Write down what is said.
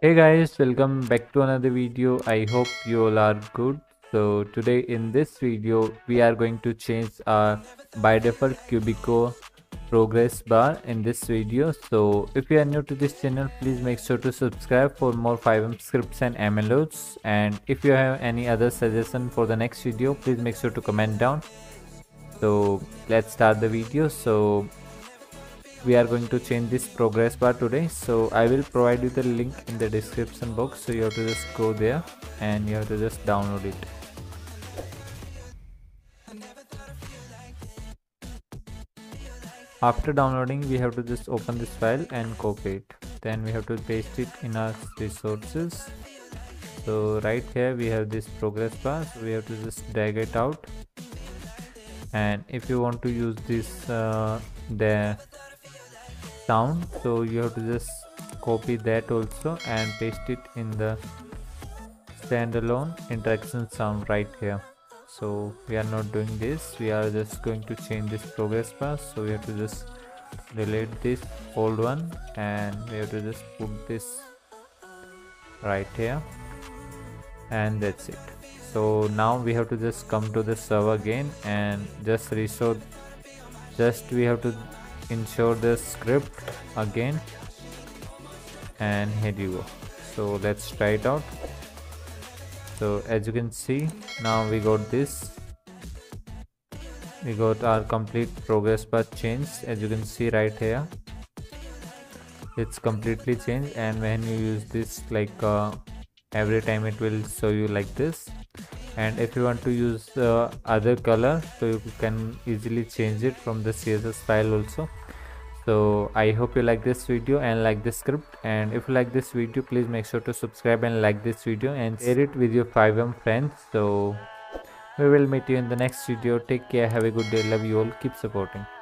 Hey guys, welcome back to another video. I hope you all are good. So today in this video we are going to change our by default QBCore progress bar in this video. So if you are new to this channel, please make sure to subscribe for more FiveM scripts and MLOs, and if you have any other suggestion for the next video, please make sure to comment down. So let's start the video. So we are going to change this progress bar today, so I will provide you the link in the description box, so you have to just go there and you have to just download it. After downloading, we have to just open this file and copy it, then we have to paste it in our resources. So right here we have this progress bar, so we have to just drag it out, and if you want to use this there sound, so you have to just copy that also and paste it in the standalone interaction sound right here. So we are not doing this, we are just going to change this progress bar, so we have to just delete this old one and we have to just put this right here, and that's it. So now we have to just come to the server again and just restore, just we have to ensure the script again, and here you go. So let's try it out. So as you can see, now we got this, we got our complete progress bar changed. As you can see right here, it's completely changed, and when you use this, like every time it will show you like this. And if you want to use other color, so you can easily change it from the CSS file also. So I hope you like this video and like this script, and if you like this video, please make sure to subscribe and like this video and share it with your FiveM friends. So we will meet you in the next video. Take care, have a good day, love you all, keep supporting.